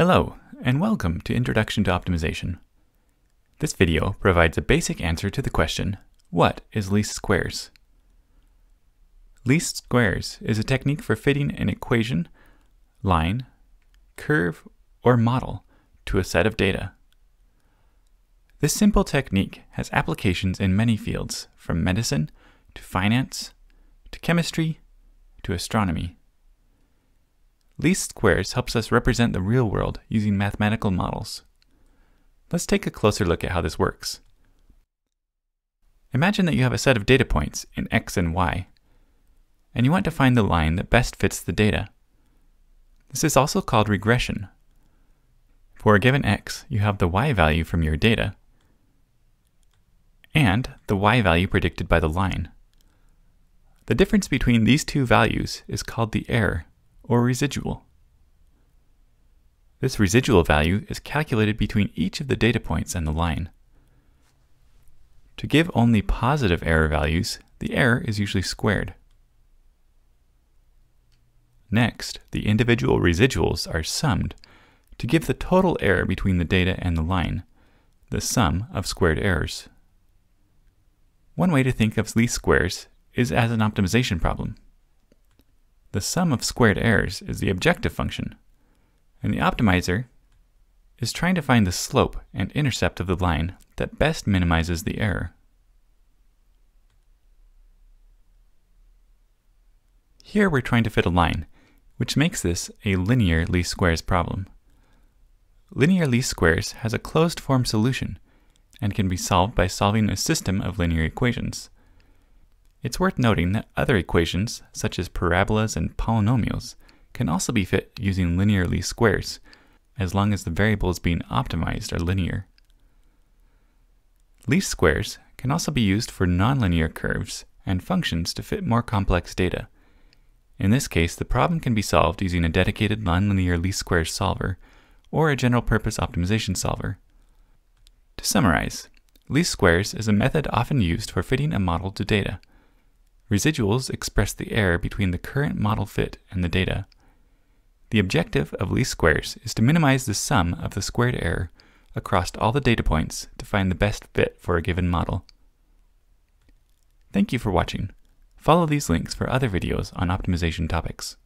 Hello, and welcome to Introduction to Optimization. This video provides a basic answer to the question, what is least squares? Least squares is a technique for fitting an equation, line, curve, or model to a set of data. This simple technique has applications in many fields, from medicine to finance, to chemistry, to astronomy. Least squares helps us represent the real world using mathematical models. Let's take a closer look at how this works. Imagine that you have a set of data points in X and Y, and you want to find the line that best fits the data. This is also called regression. For a given X, you have the Y value from your data and the Y value predicted by the line. The difference between these two values is called the error, or residual. This residual value is calculated between each of the data points and the line. To give only positive error values, the error is usually squared. Next, the individual residuals are summed to give the total error between the data and the line, the sum of squared errors. One way to think of least squares is as an optimization problem. The sum of squared errors is the objective function, and the optimizer is trying to find the slope and intercept of the line that best minimizes the error. Here we're trying to fit a line, which makes this a linear least squares problem. Linear least squares has a closed form solution and can be solved by solving a system of linear equations. It's worth noting that other equations, such as parabolas and polynomials, can also be fit using linear least squares, as long as the variables being optimized are linear. Least squares can also be used for nonlinear curves and functions to fit more complex data. In this case, the problem can be solved using a dedicated nonlinear least squares solver or a general-purpose optimization solver. To summarize, least squares is a method often used for fitting a model to data. Residuals express the error between the current model fit and the data. The objective of least squares is to minimize the sum of the squared error across all the data points to find the best fit for a given model. Thank you for watching. Follow these links for other videos on optimization topics.